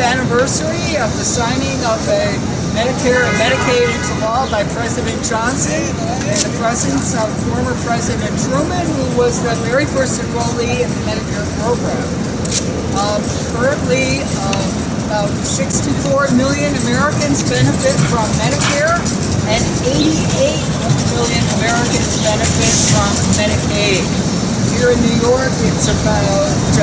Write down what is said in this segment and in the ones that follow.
Anniversary of the signing of a Medicare and Medicaid into law by President Johnson in the presence of former President Truman, who was the very first enrollee in the Medicare program. Currently, about 64 million Americans benefit from Medicare and 88 million Americans benefit from Medicaid. Here in New York, it's about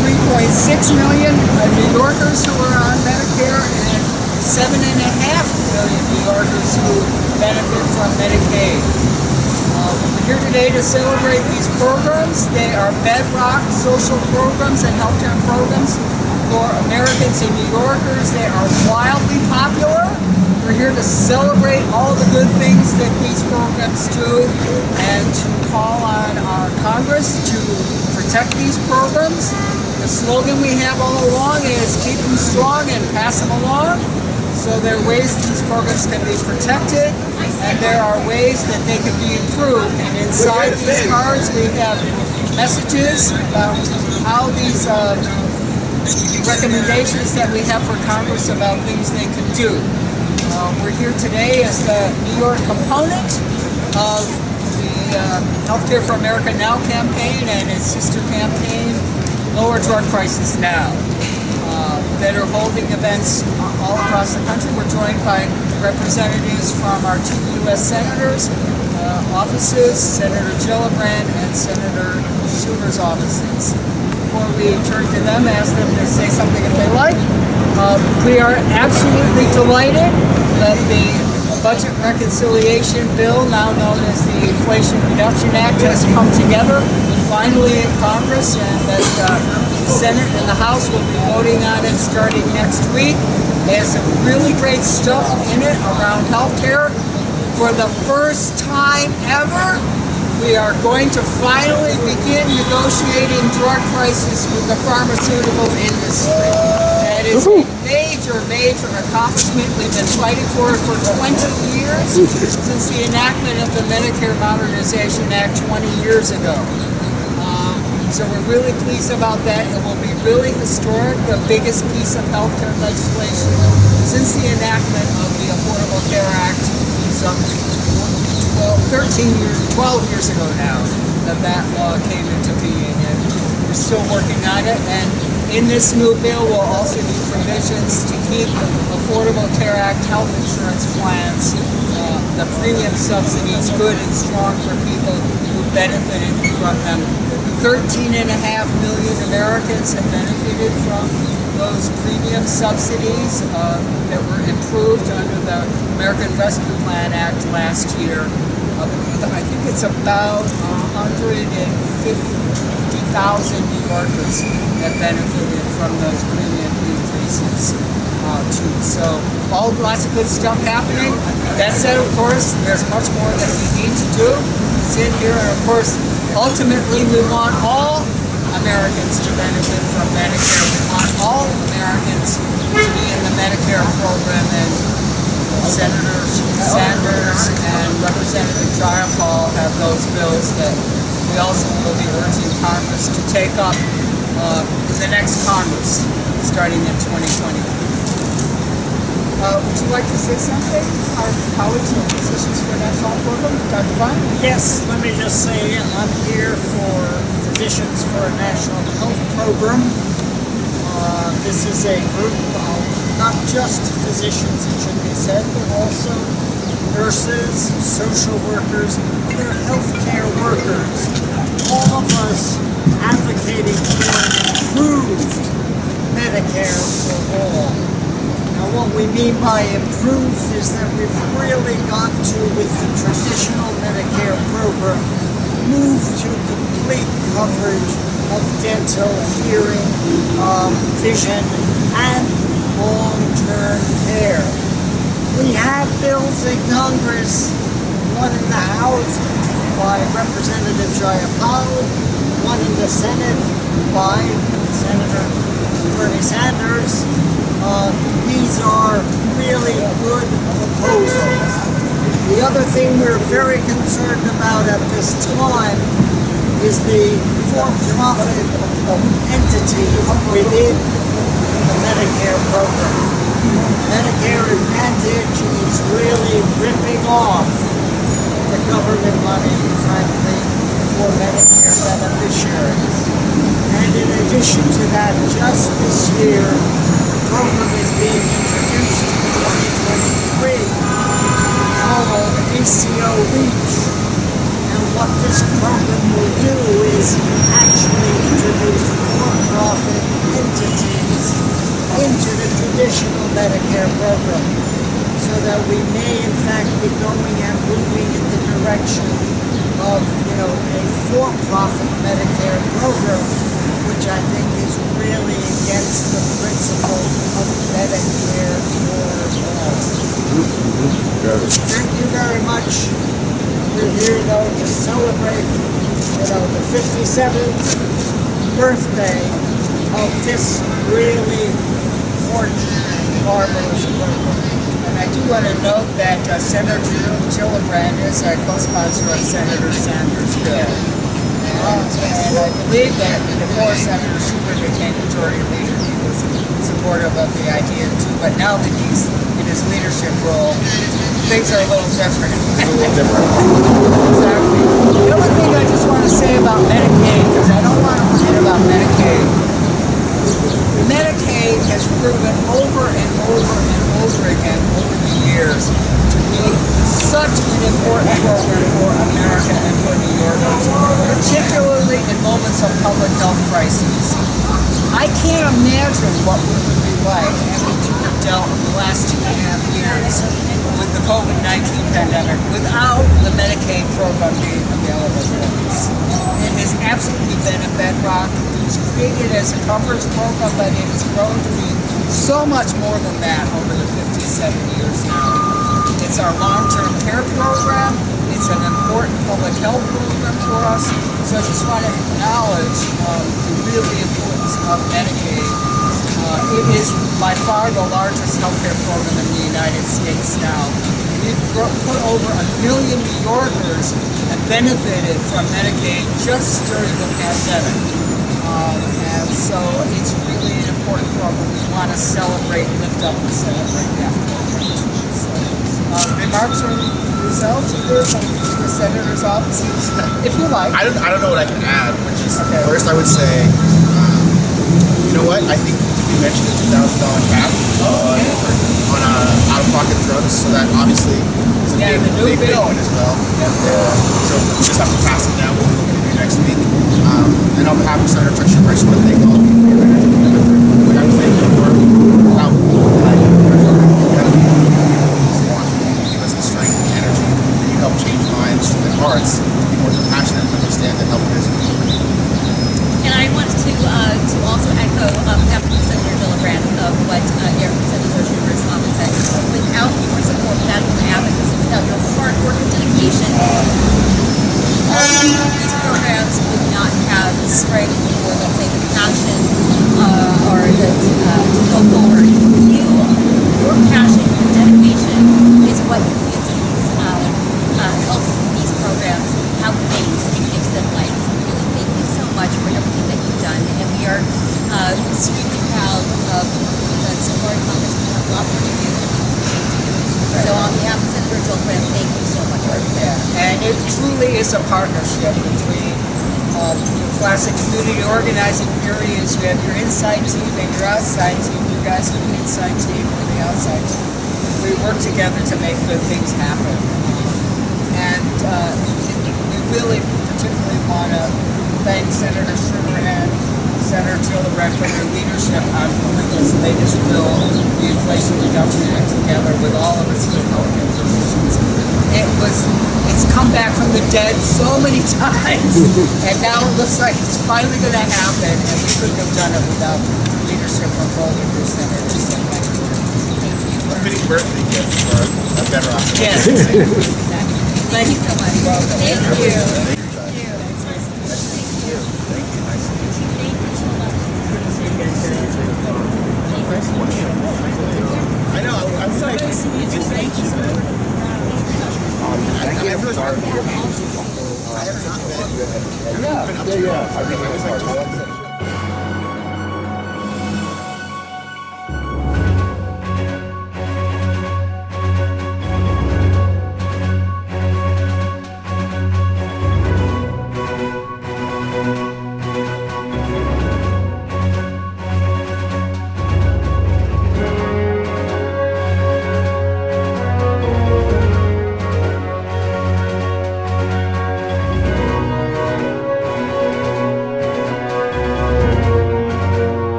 3.6 million New Yorkers who are on Medicare and 7.5 million New Yorkers who benefit from Medicaid. We're here today to celebrate these programs. They are bedrock social programs and healthcare programs for Americans and New Yorkers. They are wildly popular. We're here to celebrate all the good things that these programs do and to call on our Congress to protect these programs. The slogan we have all along is keep them strong and pass them along. So there are ways these programs can be protected and there are ways that they can be improved. And inside these cards we have messages about how these recommendations that we have for Congress about things they can do. We're here today as the New York component of the Healthcare for America Now campaign and its sister campaign, Lower Drug Prices Now, that are holding events all across the country. We're joined by representatives from our two U.S. senators' offices, Senator Gillibrand and Senator Schumer's offices. Before we turn to them, ask them to say something if they like. We are absolutely delighted that the budget reconciliation bill, now known as the Inflation Reduction Act, has come together finally in Congress, and that the Senate and the House will be voting on it starting next week. There's some really great stuff in it around healthcare. For the first time ever, we are going to finally begin negotiating drug prices with the pharmaceutical industry. That is a major, major accomplishment. We've been fighting for it for 20 years, since the enactment of the Medicare Modernization Act 20 years ago. So we're really pleased about that. It will be really historic, the biggest piece of healthcare legislation since the enactment of the Affordable Care Act some 12 years ago now that law came into being, and we're still working on it. And in this new bill will also be provisions to keep the Affordable Care Act health insurance plans, the premium subsidies, good and strong for people who benefited from them. 13.5 million Americans have benefited from those premium subsidies that were improved under the American Rescue Plan Act last year. I think it's about 150,000 New Yorkers that benefited from those premium increases too. So lots of good stuff happening. That said, of course, there's much more that we need to do. Sit here, and of course, ultimately, we want all Americans to benefit from Medicare. We want all Americans to be in the Medicare program, and Senator Sanders and Representative Jayapal have those bills that we also will be urging Congress to take up in the next Congress, starting in 2020. Would you like to say something? Our colleagues from Physicians for a National Program, Dr. Vine? Yes, let me just say I'm here for Physicians for a National Health Program. This is a group of not just physicians, it should be said, but also nurses, social workers, other healthcare workers, all of us advocating for improved Medicare for all. Now what we mean by improved is that we've really got to, with the traditional Medicare program, move to complete coverage of dental, hearing, vision, and long-term care. We had bills in Congress, one in the House by Representative Jayapal, one in the Senate by Senator Bernie Sanders. These are really good proposals. The other thing we're very concerned about at this time is the for-profit entity within the Medicare program. Medicare Advantage is really ripping off the government money, frankly, for Medicare beneficiaries. And in addition to that, just this year, the program is being introduced in 2023 called ACO REACH. What this program will do is actually introduce for-profit entities into the traditional Medicare program, so that we may in fact be going and moving in the direction of, a for-profit Medicare program, which I think is really against the principle of Medicare for all. Thank you very much. We're here, to celebrate, the 57th birthday of this really important and marvelous program. And I do want to note that Senator Gillibrand is a co-sponsor of Senator Sanders' bill. And I believe that before Senator Schumer became majority leader, he was supportive of the idea too. But now that he's in his leadership role, things are a little different. Exactly. The only thing I just want to say about Medicaid, because I don't want to forget about Medicaid. Medicaid has proven over and over and over again over the years to be such an important program for America and for New Yorkers, particularly in moments of public health crises. I can't imagine what we would be like having to have dealt in the last 2.5 years with the COVID-19 pandemic without the Medicaid program being available for us. It has absolutely been a bedrock. It was created as a coverage program, but it has grown to be so much more than that over the 57 years now. It's our long-term care program. It's an important public health program for us. So I just want to acknowledge the really importance of Medicaid. It is by far the largest healthcare program in the United States now. We've put over 1 million New Yorkers that benefited from Medicaid just during the pandemic. And so it's really an important program. We want to celebrate, lift up and celebrate that program. So, remarks from yourselves, either from the Senator's offices, if you like. I don't know what I can add, which is okay. First I would say, you know what, I think you mentioned the $2,000 cap on out-of-pocket drugs, so that obviously is a big one as well. Yeah. So we just have to pass it now. We'll be looking to do next week. And on behalf of Senator Schumer, I just want to thank all of you for your energy. Like I was saying before, without you give us the strength and energy, and you help change minds and hearts to be more compassionate and understand that health is important. And I want to also echo after Senator Gillibrand of what Senator Schumer's office said. Without your support, without your advocacy, without your hard work and dedication, these programs would not have the strength or, let's say, the passion or the to go forward. Your passion, your dedication is what gives these helps these programs have wings and gives them life. Much for everything that you've done, and we are extremely proud of the support Congress. We have a lot more to do. So on behalf of Senator Gillibrand, thank you so much for everything. And it truly is a partnership between your classic community organizing areas. You have your inside team and your outside team. you guys are the inside team, we're the outside team. We work together to make good things happen. And we really particularly want to thank Senator Schumer and Senator Gillibrand for their leadership on pulling this latest bill, the Inflation Reduction Act, together with all of its good health institutions. It's come back from the dead so many times, and now it looks like it's finally going to happen, and we couldn't have done it without leadership from both of your senators. Many birthday gifts for a better opportunity. Yes. Exactly. Thank you so much. Welcome. Thank you.